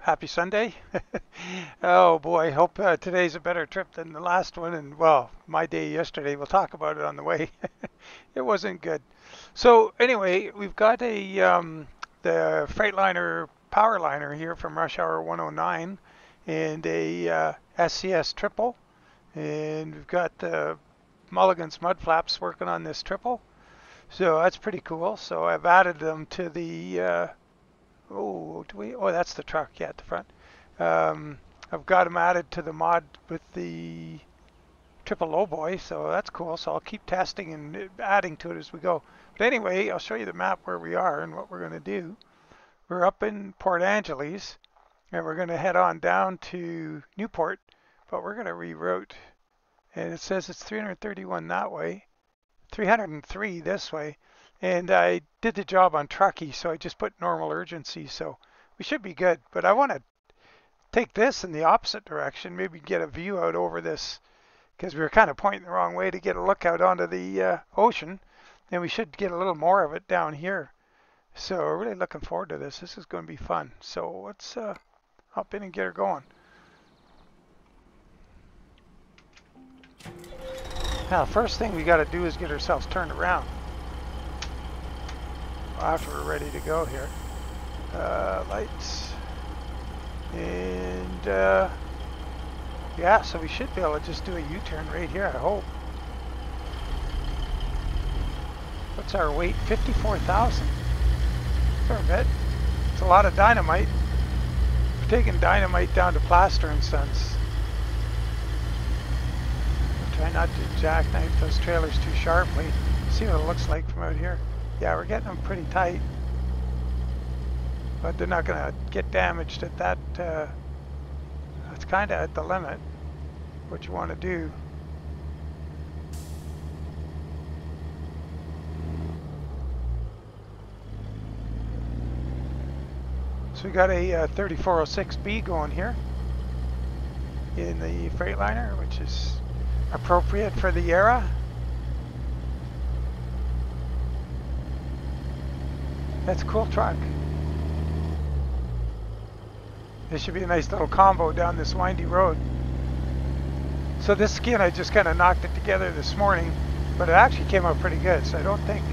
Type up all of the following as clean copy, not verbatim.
Happy Sunday. Oh boy, hope today's a better trip than the last one. And well, my day yesterday, we'll talk about it on the way. It wasn't good. So anyway, we've got a the Freightliner power liner here from Rushour109 and a SCS triple, and we've got the Mulligan's mud flaps working on this triple. So that's pretty cool. So I've added them to the oh, that's the truck, yeah, at the front. I've got them added to the mod with the triple low boy, so that's cool. So I'll keep testing and adding to it as we go. But anyway, I'll show you the map where we are and what we're going to do. We're up in Port Angeles, and we're going to head on down to Newport, but we're going to reroute. And it says it's 331 that way, 303 this way. And I did the job on Trucky, so I just put normal urgency, so we should be good. But I want to take this in the opposite direction, maybe get a view out over this, because we were kind of pointing the wrong way to get a look out onto the ocean, and we should get a little more of it down here. So we're really looking forward to this. This is going to be fun. So let's hop in and get her going. Now, the first thing we got to do is get ourselves turned around after we're ready to go here. Lights. And yeah, so we should be able to just do a U-turn right here, I hope. What's our weight? 54,000. For a bit. It's a lot of dynamite. We're taking dynamite down to Plaster and Sons. Try not to jackknife those trailers too sharply. See what it looks like from out here. Yeah, we're getting them pretty tight, but they're not going to get damaged at that. It's kind of at the limit, what you want to do. So we got a 3406B going here in the Freightliner, which is appropriate for the Yara. That's a cool truck. This should be a nice little combo down this windy road. So this skin, I just kind of knocked it together this morning, but it actually came out pretty good. So I don't think,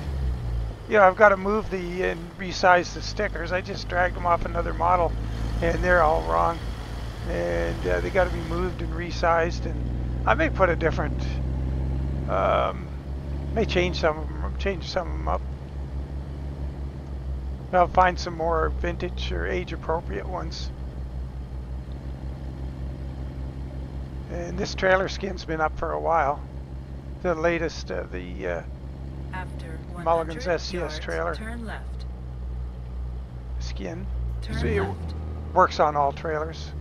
you know, I've got to move the and resize the stickers. I just dragged them off another model, and they're all wrong, and they got to be moved and resized. And I may put a different, may change some of them, change some of them up. I'll find some more vintage or age-appropriate ones. And this trailer skin's been up for a while. The latest, After Mulligan's SCS yards, trailer turn left. Skin. Turn so it left. Works on all trailers.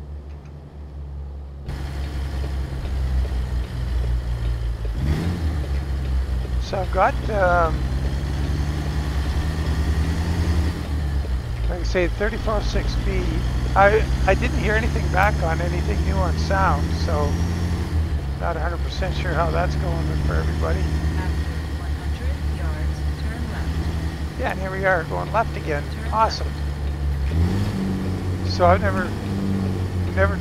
So I've got, like I say, 3406B. I didn't hear anything back on anything new on sound, so not 100% sure how that's going for everybody. After 100 yards, turn left. Yeah, and here we are going left again. Turn awesome. Left. So I've never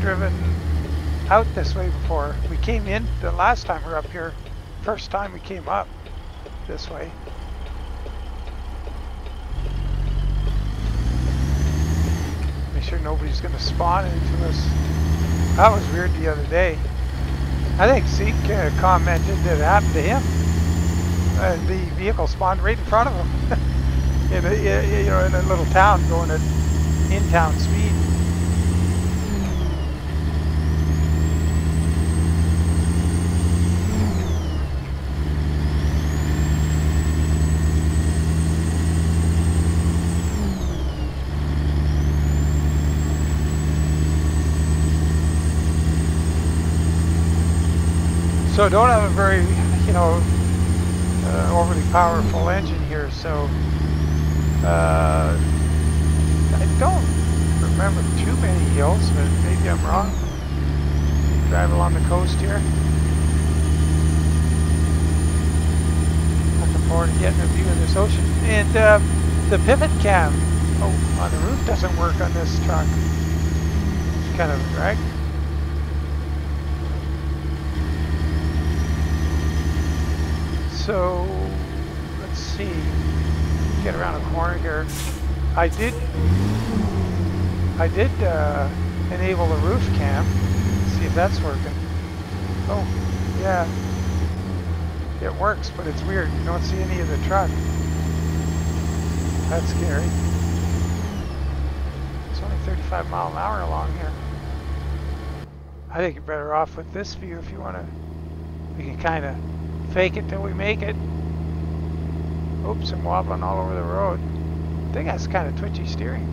driven out this way before. We came in the last time we were up here. First time we came up this way. Sure nobody's going to spawn into us. That was weird the other day. I think Seek commented that it happened to him. The vehicle spawned right in front of him in a little town going at in-town speed. So don't have a very, overly powerful engine here, so I don't remember too many hills, but maybe I'm wrong. Drive along the coast here. Looking forward to getting a view of this ocean. And the pivot cam on the roof doesn't work on this truck. kind of drag. So let's see, get around a corner here. I did enable the roof cam. Let's see if that's working. Oh, yeah. It works, but it's weird. You don't see any of the truck. That's scary. It's only 35 miles an hour along here. I think you're better off with this view if you want to. We can kind of fake it till we make it. Oops, I'm wobbling all over the road. I think that's kind of twitchy steering.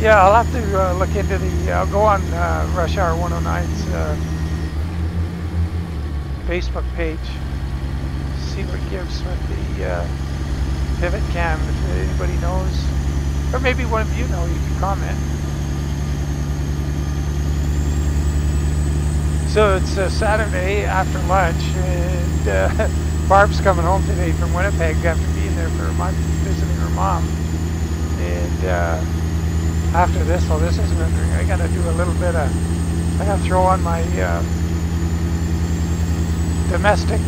Yeah, I'll have to look into the, I'll go on Rushour109's Facebook page, see what it gives with the pivot cam, if anybody knows, or maybe one of you know, you can comment. So it's Saturday after lunch, and Barb's coming home today from Winnipeg after being there for a month visiting her mom, and after this, well, this is rendering. I gotta do a little bit of, I gotta throw on my domestic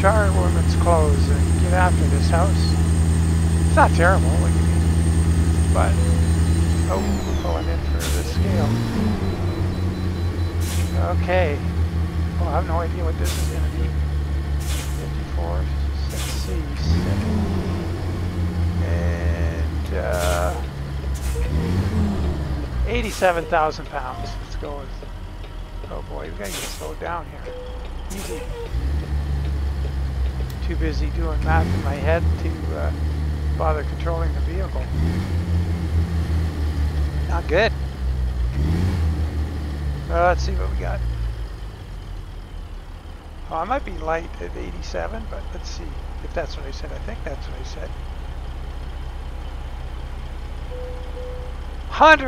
charwoman's clothes and get after this house. It's not terrible, like, but, oh, we're going in for the scale. Okay, well, I have no idea what this is gonna be. 54, 6C, 7, and 87,000 pounds. Let's go with, oh boy, we gotta get slowed down here. Easy. Too busy doing math in my head to bother controlling the vehicle. Not good. Let's see what we got. Oh, I might be light at 87, but let's see if that's what I said. I think that's what I said.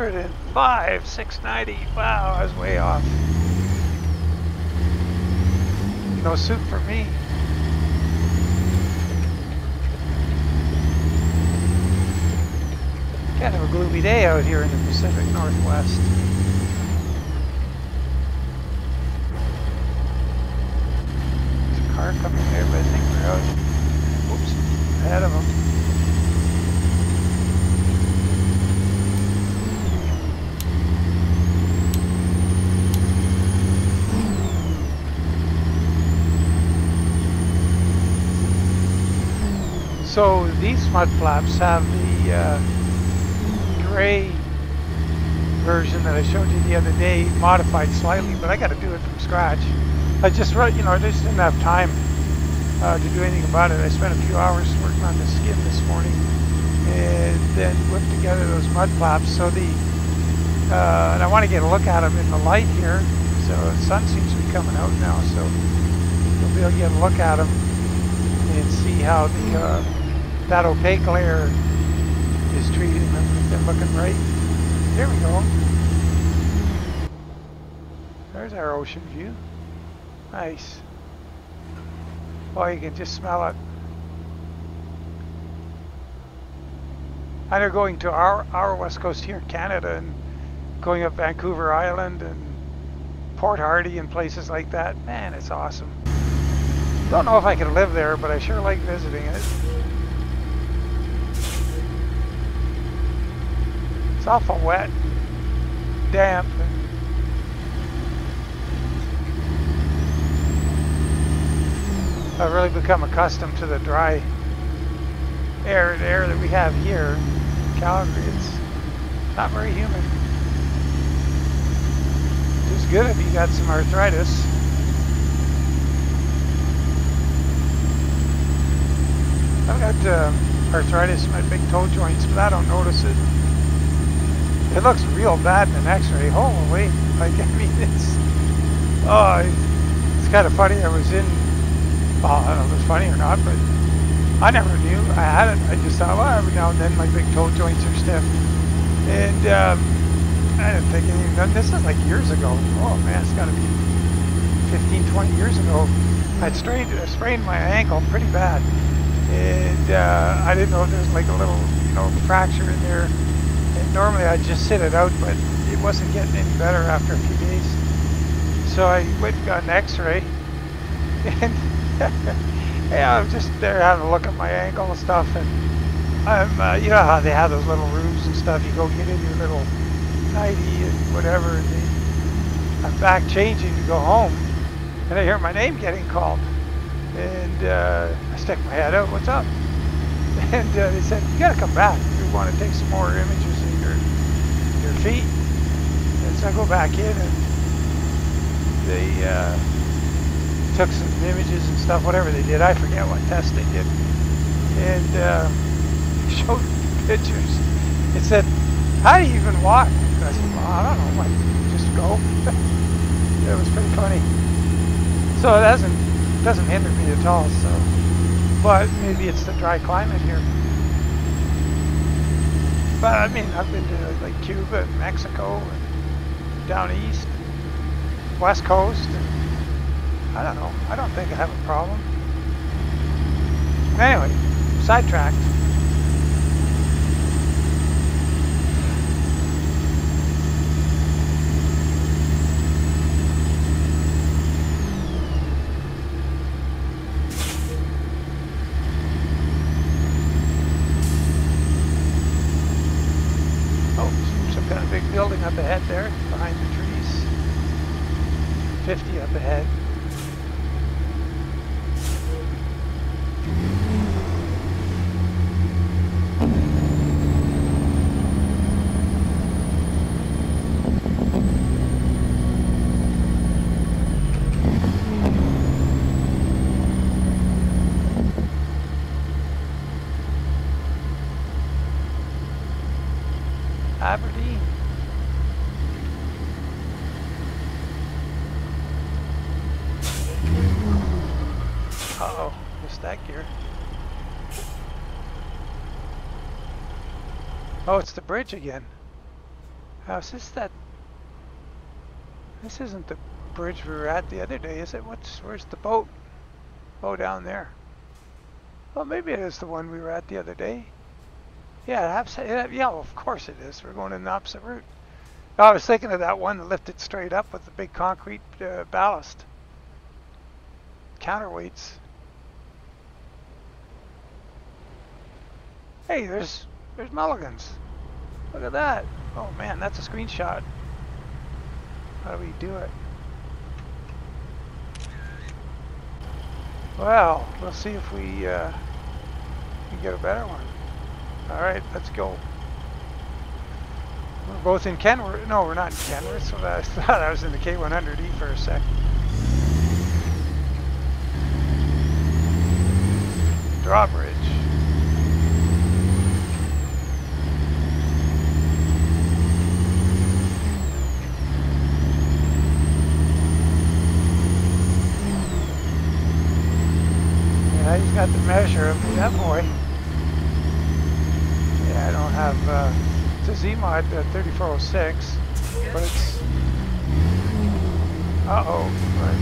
105, 690. Wow, I was way off. No soup for me. Kind of a gloomy day out here in the Pacific Northwest. There's a car coming there, but I think we're out. Whoops, ahead of them. So these mud flaps have the gray version that I showed you the other day, modified slightly, but I got to do it from scratch. I just, you know, I just didn't have time to do anything about it. I spent a few hours working on the skin this morning and then whipped together those mud flaps. So the, and I want to get a look at them in the light here. So the sun seems to be coming out now, so we'll be able to get a look at them and see how the that opaque layer is treated. They're looking right. There we go. There's our ocean view. Nice. Oh, you can just smell it. I know going to our west coast here in Canada and going up Vancouver Island and Port Hardy and places like that. Man, it's awesome. Don't know if I could live there, but I sure like visiting it. It's awful wet, damp. I've really become accustomed to the dry air, the air that we have here in Calgary. It's not very humid. It's good if you got some arthritis. I've got arthritis in my big toe joints, but I don't notice it. It looks real bad in an x-ray. Holy, like, I mean, it's, oh, it's kind of funny. I was in, well, I don't know if it's funny or not, but I never knew I had it. I just thought, well, every now and then my big toe joints are stiff. And I didn't think anything. This is like years ago. Oh, man, it's got to be 15, 20 years ago. I sprained my ankle pretty bad. and I didn't know if there was like a little, fracture in there. And normally I'd just sit it out, but it wasn't getting any better after a few days. So I went and got an X-ray, and yeah, I'm just there having a look at my ankle and stuff, and I'm, you know how they have those little rooms and stuff. You go get in your little nightie and whatever, and I'm back changing to go home, and I hear my name getting called. And I stuck my head out, what's up? And they said, you gotta come back. We want to take some more images of your feet. And so I go back in, and they took some images and stuff, whatever they did. I forget what test they did. And showed pictures. It said, how do you even walk? And I said, well, I don't know, like, just go. It was pretty funny. So it doesn't hinder me at all, so, but maybe it's the dry climate here. But I mean, I've been to like Cuba and Mexico and down east, and west coast, and I don't know, I don't think I have a problem. Anyway, sidetracked. Building up ahead there, behind the trees. 50 up ahead. Oh, it's the bridge again. How is this that? This isn't the bridge we were at the other day, is it? Where's the boat? Oh, down there. Well, maybe it is the one we were at the other day. Yeah, of course it is. We're going in the opposite route. I was thinking of that one that lifted straight up with the big concrete ballast. Counterweights. Hey, there's Mulligan's. Look at that. Oh man, that's a screenshot. How do we do it? Well, we'll see if we can get a better one. Alright, let's go. We're both in Kenworth. No, we're not in Kenworth, so I thought I was in the K100E for a sec. Drawbridge. He's got the measure of that boy. Yeah, I don't have, it's a Z-Mod 3406, but it's,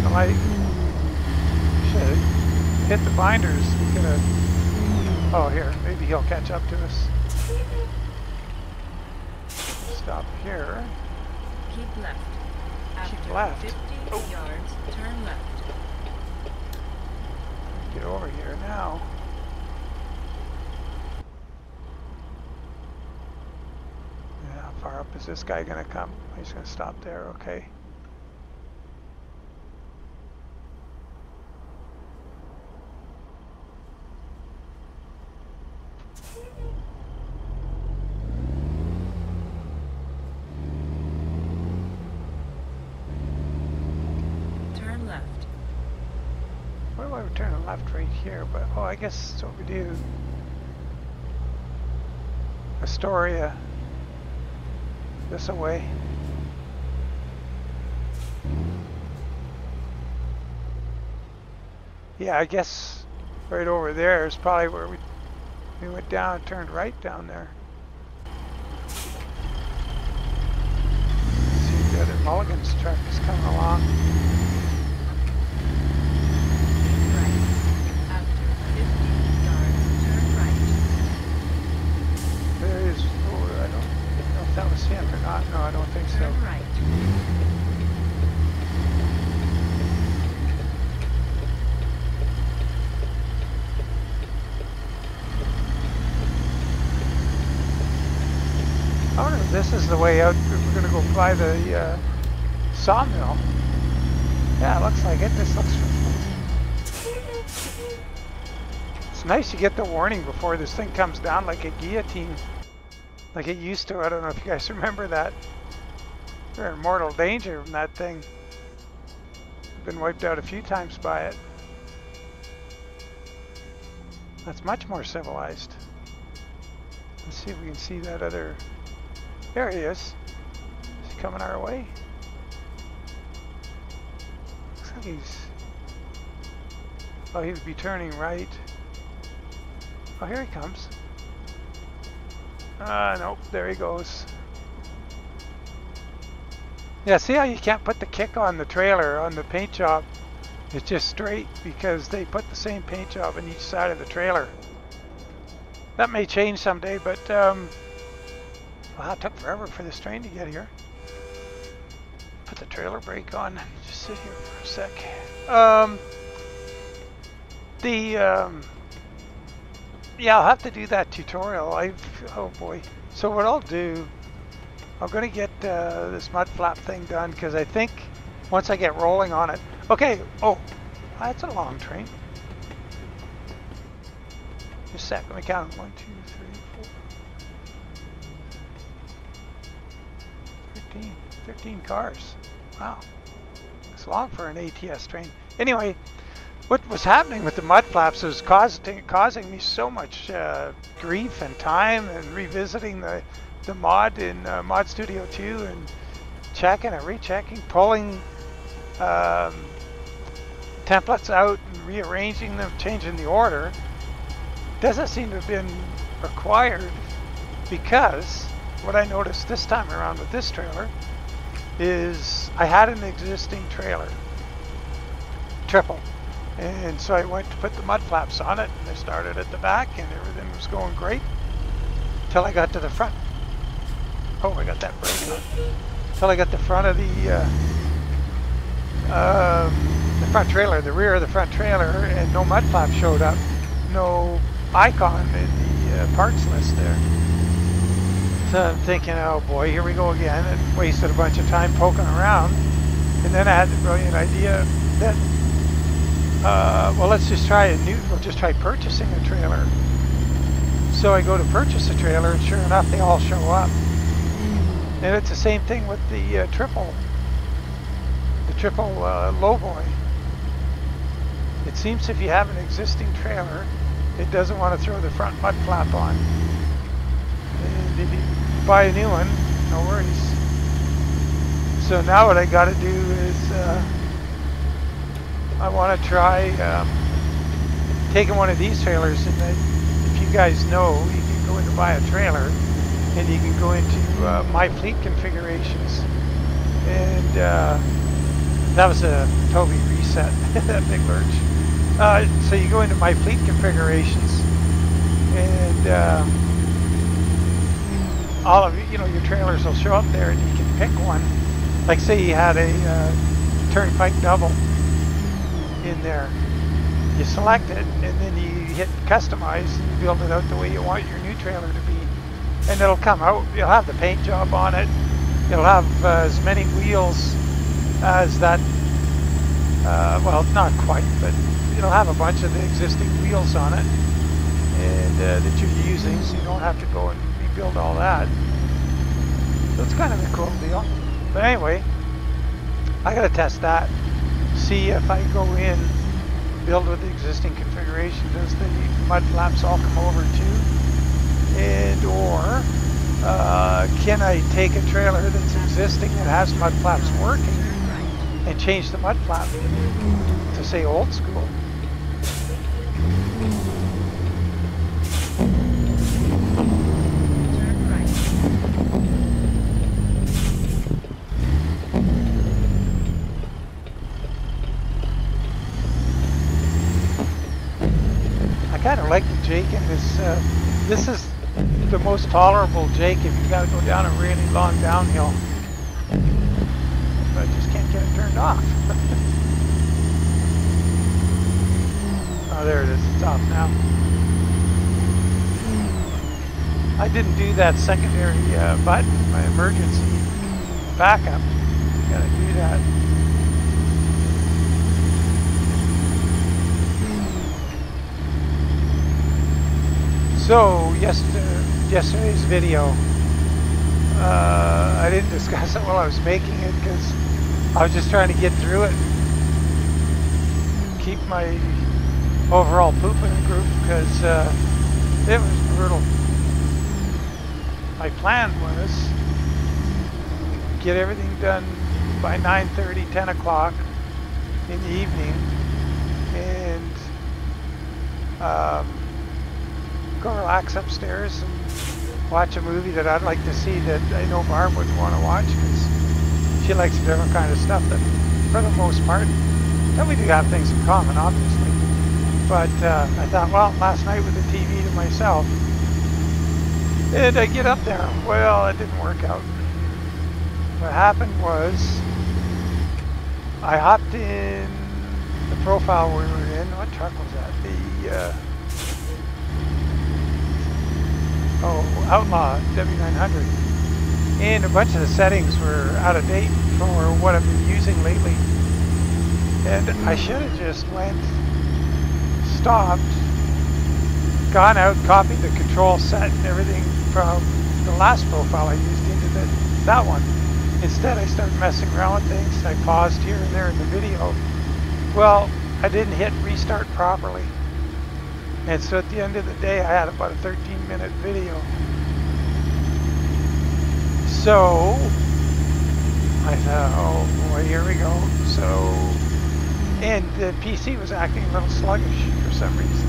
the light, shit, hit the binders, we could have, oh here, maybe he'll catch up to us. Stop here. Keep left. Keep left. 50 yards, turn left. Get over here now. Yeah, how far up is this guy gonna come? He's gonna stop there, okay. Turn left right here, but oh, I guess that's what we do. Astoria, this away. Yeah, I guess right over there is probably where we went down and turned right down there. Let's see if the other Mulligan's truck is coming along. promised me, I forgot. No, I don't think so. Turn right. I wonder if this is the way out. We're going to go by the sawmill. Yeah, it looks like it. This looks... It's nice you get the warning before this thing comes down like a guillotine. Like it used to. I don't know if you guys remember that. You're in mortal danger from that thing. Been wiped out a few times by it. That's much more civilized. Let's see if we can see that other... There he is. He's coming our way. Looks like he's... Oh, he would be turning right. Oh, here he comes. Nope, there he goes. Yeah, see how you can't put the kick on the trailer, on the paint job? It's just straight because they put the same paint job on each side of the trailer. That may change someday, but wow, it took forever for this train to get here. Put the trailer brake on. Just sit here for a sec. Yeah, I'll have to do that tutorial. Oh boy. So what I'll do, I'm gonna get this mud flap thing done because I think once I get rolling on it. Okay. Oh, that's a long train. Just a sec, let me count. 1, 2, 3, 4. 13. 13 cars. Wow. It's long for an ATS train. Anyway, what was happening with the mud flaps was causing me so much grief and time, and revisiting the mod in Mod Studio 2 and checking and rechecking, pulling templates out and rearranging them, changing the order. Doesn't seem to have been required, because what I noticed this time around with this trailer is I had an existing trailer, triple, and so I went to put the mud flaps on it, and I started at the back and everything was going great till I got to the front. Oh, I got that brake on. Till I got the front of the front trailer, the rear of the front trailer, and no mud flap showed up, no icon in the parts list there. So I'm thinking, oh boy, here we go again, and wasted a bunch of time poking around. And then I had the brilliant idea that, well, let's just try a new, we'll just try purchasing a trailer. So I go to purchase a trailer, and sure enough, they all show up. And it's the same thing with the triple lowboy. It seems if you have an existing trailer, it doesn't want to throw the front mud flap on. And if you buy a new one, no worries. So now what I got to do is I want to try taking one of these trailers. And if you guys know, you can go in to buy a trailer, and you can go into my fleet configurations. And that was a Toby reset, that big lurch. So you go into my fleet configurations, and all of your trailers will show up there, and you can pick one. Like say you had a turnpike double in there, you select it, and then you hit customize and build it out the way you want your new trailer to be, and it'll come out. You'll have the paint job on it. It'll have as many wheels as that. Well, not quite, but. It'll have a bunch of the existing wheels on it, and that you're using, so you don't have to go and rebuild all that. So it's kind of a cool deal. But anyway, I gotta test that. See if I go in, build with the existing configuration, does the mud flaps all come over too? And or can I take a trailer that's existing and has mud flaps working and change the mud flap to say old school? I kind of like the Jake in this. This is the most tolerable, Jake, if you gotta go down a really long downhill. But I just can't get it turned off. Oh, there it is. It's off now. I didn't do that secondary button, my emergency backup. You gotta do that. So, yesterday's video, I didn't discuss it while I was making it because I was just trying to get through it and keep my overall poop in the group because it was brutal. My plan was get everything done by 9:30, 10 o'clock in the evening, and go relax upstairs and watch a movie that I'd like to see that I know Barb would want to watch because she likes a different kind of stuff that, for the most part, that we do have things in common, obviously. But I thought, well, last night with the TV to myself, and I get up there. Well, it didn't work out. What happened was I hopped in the profile we were in. What truck was that? The Outlaw W900, and a bunch of the settings were out of date for what I've been using lately, and I should have just stopped, gone out, copied the control set and everything from the last profile I used into that one. Instead I started messing around with things. I paused here and there in the video. Well, I didn't hit restart properly. And so at the end of the day, I had about a 13-minute video. So I thought, oh boy, here we go. So, and the PC was acting a little sluggish for some reason.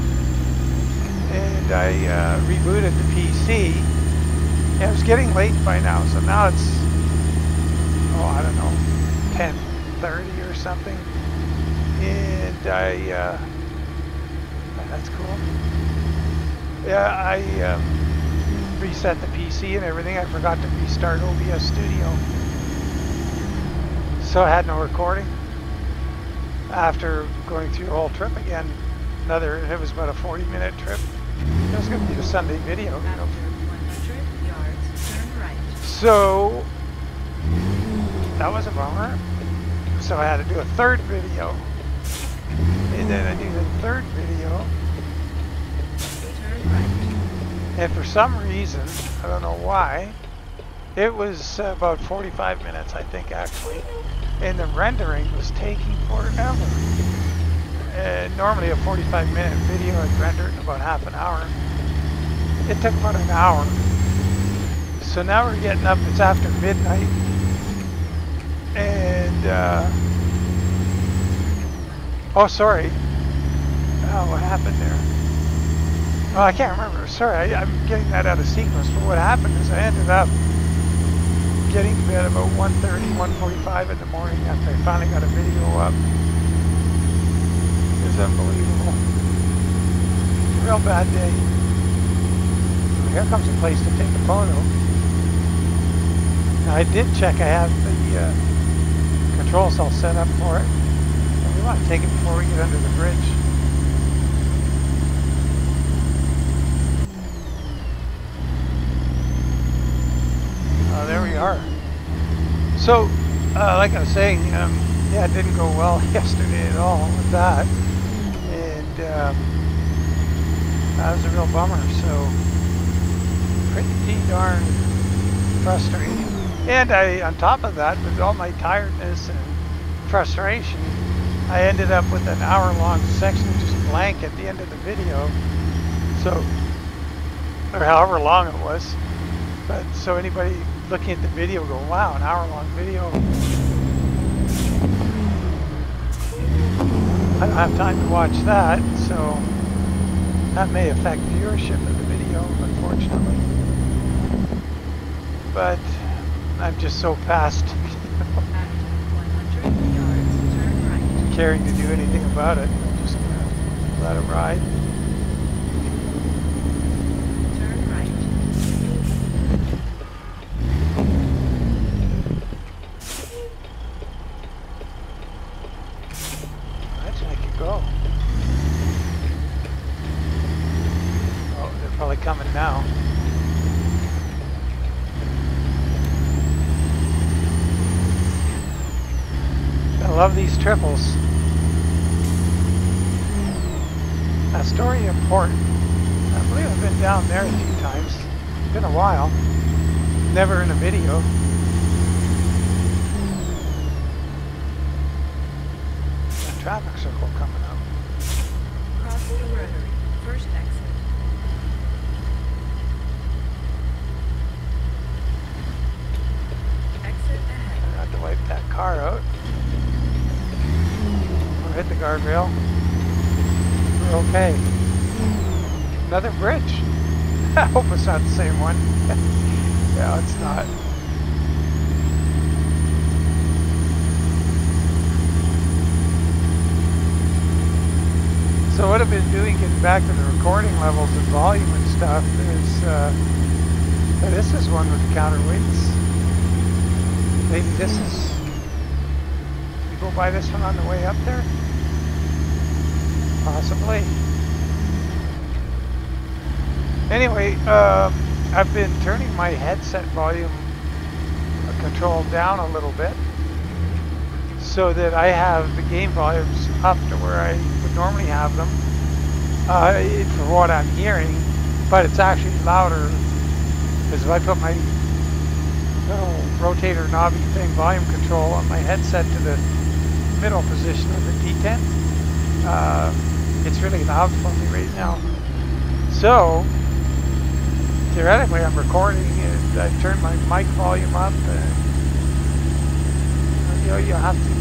And I rebooted the PC. And it was getting late by now, so now it's, oh, I don't know, 10:30 or something. And I, that's cool. Yeah, I reset the PC and everything. I forgot to restart OBS Studio. So I had no recording. After going through the whole trip again, it was about a 40-minute trip. It was going to be a Sunday video. You know. 100 yards, turn right. So that was a bummer. So I had to do a third video. And then I do the third video, and for some reason, I don't know why, it was about 45 minutes, I think, actually, and the rendering was taking forever. And normally a 45-minute video would render in about half an hour. It took about an hour. So now we're getting up, it's after midnight, and oh, sorry. Oh, what happened there? Oh, I can't remember. Sorry, I'm getting that out of sequence. But what happened is I ended up getting to bed about 1:30, 1:45 in the morning after I finally got a video up. It's unbelievable. Real bad day. Here comes a place to take a photo. Now, I did check. I have the controls all set up for it. I want to take it before we get under the bridge. Oh, there we are. So, like I was saying, yeah, it didn't go well yesterday at all with that. And that was a real bummer. So, pretty darn frustrating. And on top of that, with all my tiredness and frustration, I ended up with an hour-long section just blank at the end of the video, so, or however long it was. But so anybody looking at the video go, wow, an hour-long video. I don't have time to watch that, so that may affect viewership of the video, unfortunately. But I'm just so past, caring to do anything about it. I'm just gonna let it ride. Turn right. Love these triples. Astoria Port. I believe I've been down there a few times. It's been a while. Never in a video. A traffic circle coming up. Cross the rotary. First exit. Exit ahead. I had to wipe that car out. Or hit the guardrail. We're okay. Another bridge. I hope it's not the same one. Yeah, it's not. So what I've been doing, getting back to the recording levels and volume and stuff, is this is one with the counterweights. Maybe this is. Did we go by this one on the way up there? Possibly. Anyway, I've been turning my headset volume control down a little bit so that I have the game volumes up to where I would normally have them for what I'm hearing, but it's actually louder because if I put my little rotator knobby thing volume control on my headset to the middle position of the D10, it's really loud for me right now. So theoretically I'm recording and I turn my mic volume up, and you'll have to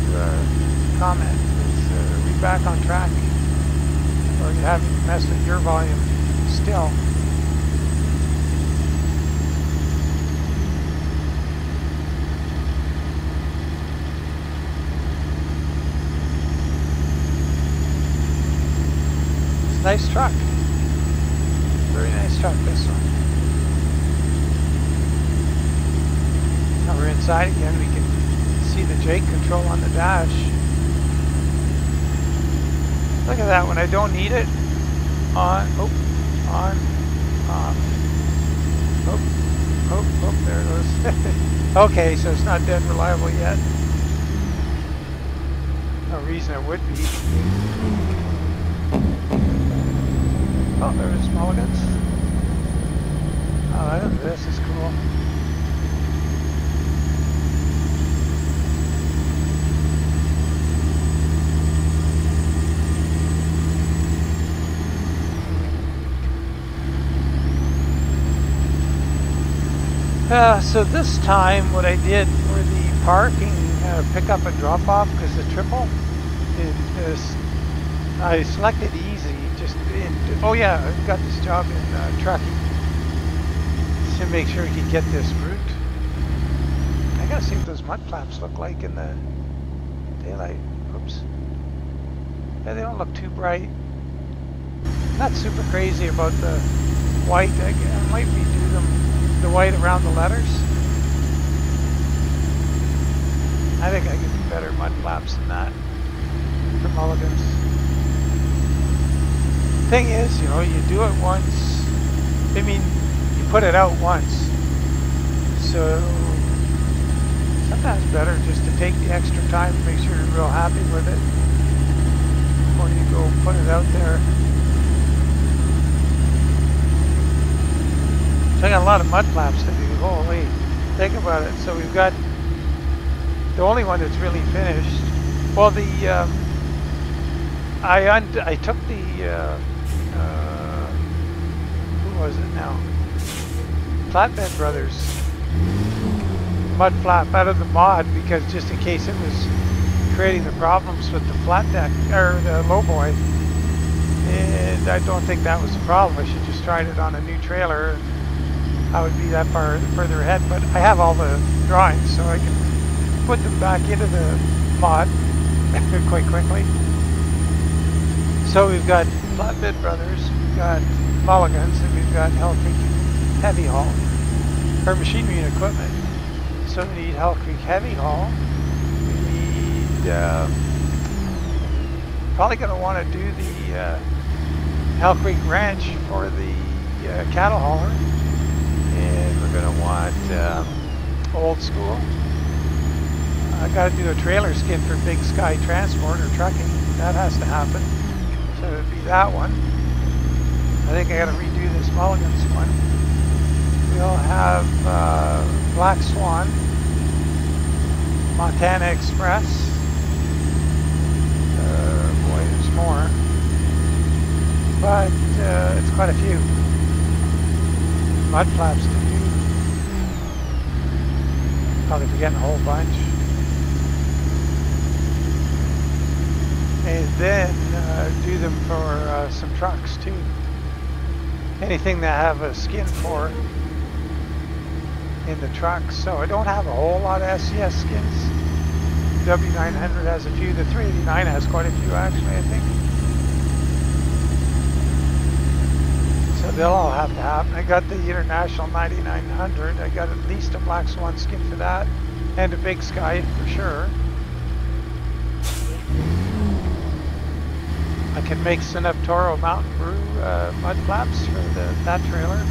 comment, are we back on track, or you haven't messed with your volume still. It's a nice truck. Very nice truck, this one. Now we're inside again, we can see the Jake control on the dash. Look at that one, I don't need it. On, oh, on, off. Oh, oh, oh, there it goes. Okay, so it's not dead reliable yet. No reason it would be. Oh, there's Mulligan's. Oh, this is cool. So this time what I did for the parking pickup and drop off, because the triple, I selected easy. Oh yeah, I got this job in Trucky to make sure you get this route. I gotta see what those mud flaps look like in the daylight. Oops. Yeah, they don't look too bright. Not super crazy about the white. I might redo them, the white around the letters. I think I could do better mud flaps than that for Mulligan's. Thing is, you know, you do it once, I mean, you put it out once, so sometimes better just to take the extra time to make sure you're real happy with it before you go put it out there. So I got a lot of mud flaps to do, holy, think about it. So we've got the only one that's really finished, well, the, I took the, who was it now? Flatbed Brothers mud flap out of the mod, because just in case it was creating the problems with the flat deck, or the lowboy, and I don't think that was the problem. I should just tried it on a new trailer. I would be that far further ahead, but I have all the drawings, so I can put them back into the mod quite quickly. So we've got Flatbed Brothers, we've got Mulligan's, and we've got Hell Creek Heavy Haul. Or machinery and equipment. So we need Hell Creek Heavy Haul. We need, probably going to want to do the Hell Creek Ranch for the cattle hauler. And we're going to want Old School. I got to do a trailer skid for Big Sky Transport or Trucky. That has to happen. So it would be that one. I think I got to redo this Mulligan's one. We'll have Black Swan, Montana Express. Boy, there's more. But it's quite a few. Mud flaps to do. Probably forgetting a whole bunch. And then do them for some trucks too. Anything that have a skin for in the trucks. So I don't have a whole lot of SCS skins. W900 has a few. The 389 has quite a few actually, I think. So they'll all have to happen. I got the International 9900. I got at least a Black Swan skin for that. And a Big Sky for sure. I can make Sinaptoro Mountain Brew mud flaps for that trailer.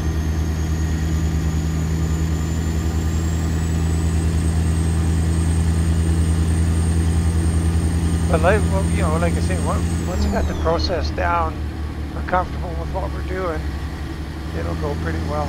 But like, well, you know, like I say, once you got the process down, we're comfortable with what we're doing, it'll go pretty well.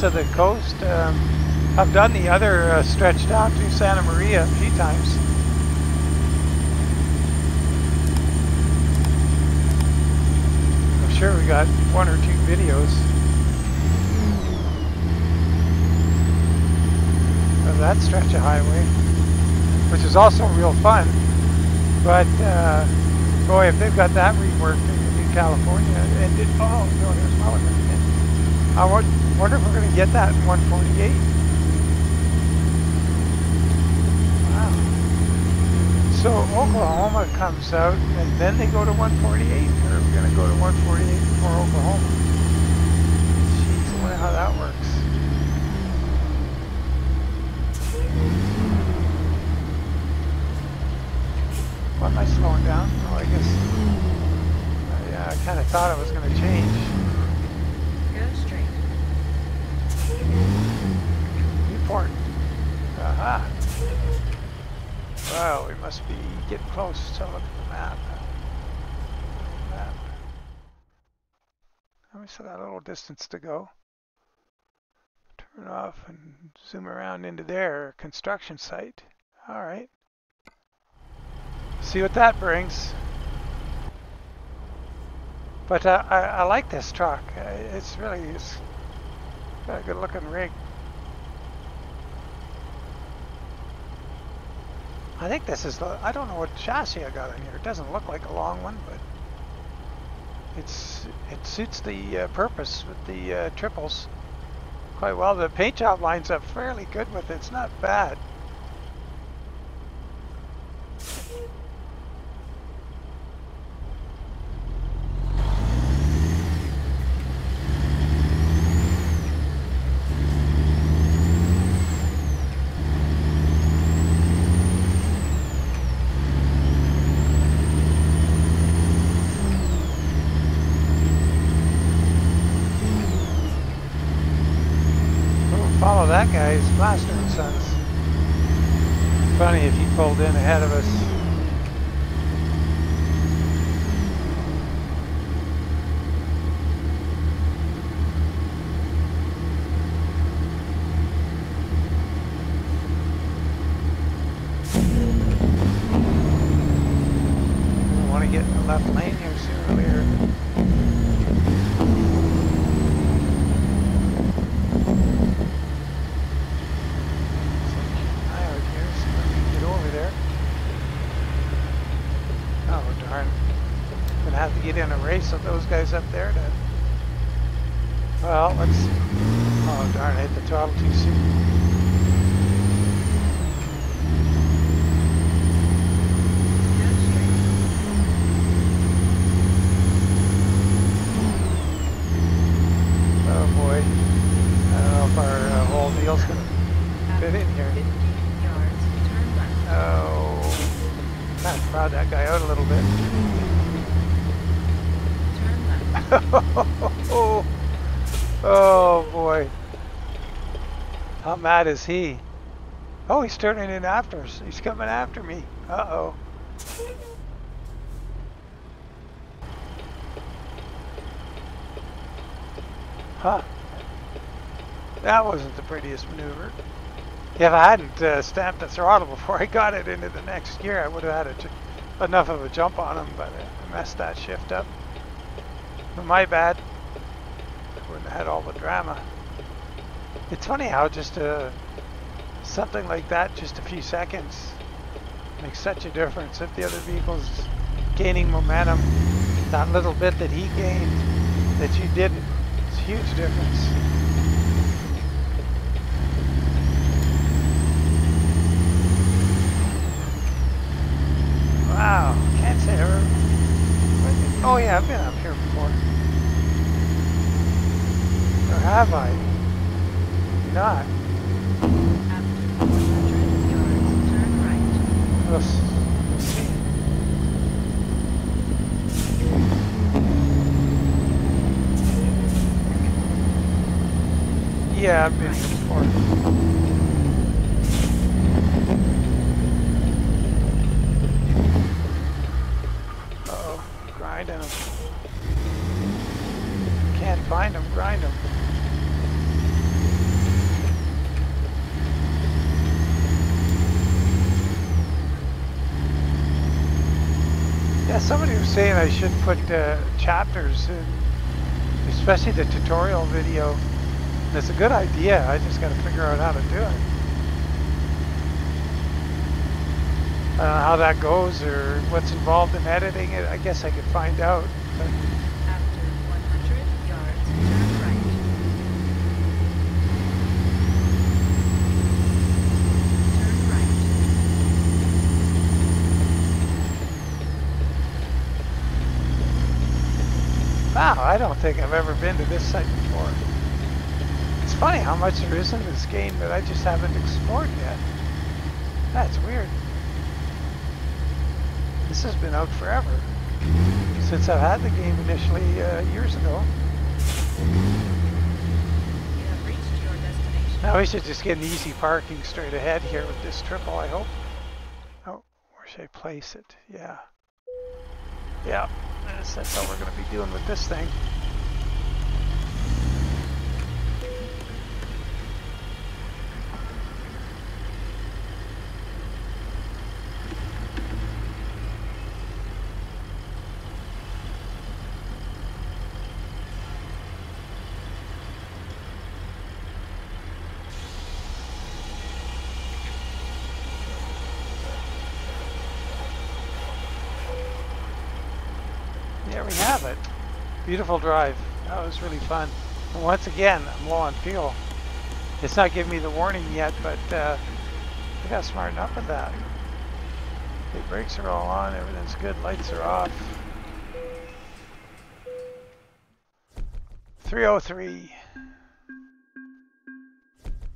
Of the coast. I've done the other stretch down to Santa Maria a few times. I'm sure we got one or two videos of that stretch of highway, which is also real fun. But boy, if they've got that reworked in California, and oh no, there's Mulligan again. I wonder if we're going to get that in 148. Wow. So Oklahoma comes out and then they go to 148, or are we going to go to 148 before Oklahoma? Jeez, I wonder how that works. What am I slowing down? Oh, I guess I kind of thought it was going to change. Newport. Aha. Well, we must be getting close to look at the map. We still got a little distance to go. Turn off and zoom around into their construction site. All right. See what that brings. But I like this truck. It's really got a good looking rig. I think this is the, I don't know what chassis I got in here. It doesn't look like a long one, but it suits the purpose with the triples quite well. The paint job lines up fairly good with it. It's not bad. That guy's Blaster and Sons. Funny if he pulled in ahead of us. I want to get in the left lane here sooner or later. Get in a race of those guys up there to Well, let's... Oh, darn, I hit the throttle too soon. How mad is he? Oh, he's turning in after us. He's coming after me. Uh-oh. Huh. That wasn't the prettiest maneuver. If I hadn't stamped the throttle before I got it into the next gear, I would have had enough of a jump on him, but I messed that shift up. My bad. I wouldn't have had all the drama. It's funny how just something like that, just a few seconds, makes such a difference. If the other vehicle's gaining momentum, that little bit that he gained, that you didn't, it's a huge difference. Wow, can't say ever. Oh yeah, I've been up here before. Or have I? Not. After 400 yards, turn right. Let's see. Yeah, I've been before. Uh-oh, grind him. Can't find him, grind him. Yeah, somebody was saying I should put chapters in, especially the tutorial video. And it's a good idea, I just gotta figure out how to do it. I don't know how that goes or what's involved in editing it. I guess I could find out. But after 100 yards, turn right. Turn right. Wow, I don't think I've ever been to this site before. It's funny how much there is in this game that I just haven't explored yet. That's weird. This has been out forever, since I've had the game initially years ago. You have reached your destination. Now we should just get an easy parking straight ahead here with this triple, I hope. Oh, where should I place it? Yeah. Yeah. That's how we're going to be dealing with this thing. Beautiful drive. That was really fun. And once again, I'm low on fuel. It's not giving me the warning yet, but I got smartened up with that. The brakes are all on, everything's good, lights are off. 303.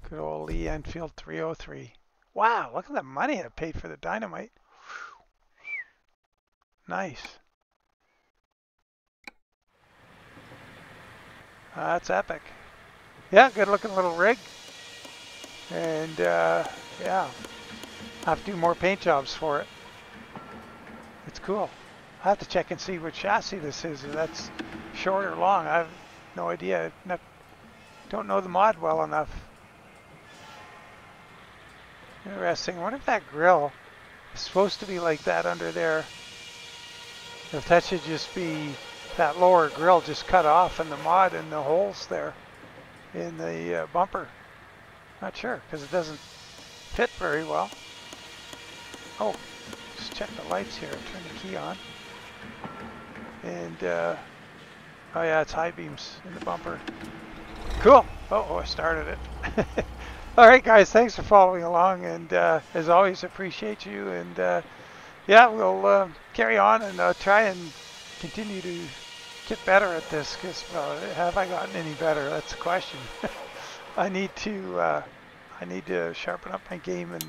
Good old Lee Enfield 303. Wow, look at the money I paid for the dynamite. Nice. That's epic. Yeah, good looking little rig. And yeah, I have to do more paint jobs for it. It's cool. I have to check and see what chassis this is, if that's short or long. I have no idea. Don't know the mod well enough. Interesting. I wonder if that grill is supposed to be like that under there. If that should just be... That lower grill just cut off in the mod and the holes there in the bumper. Not sure, because it doesn't fit very well. Oh, just check the lights here. Turn the key on. And, oh yeah, it's high beams in the bumper. Cool. Oh, I started it. All right, guys, thanks for following along, and as always, appreciate you. And yeah, we'll carry on and try and continue to get better at this, because have I gotten any better? That's the question. I need to sharpen up my game and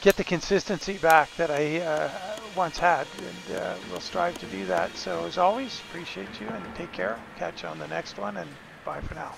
get the consistency back that I once had, and we'll strive to do that. So as always, appreciate you and take care. Catch you on the next one, and bye for now.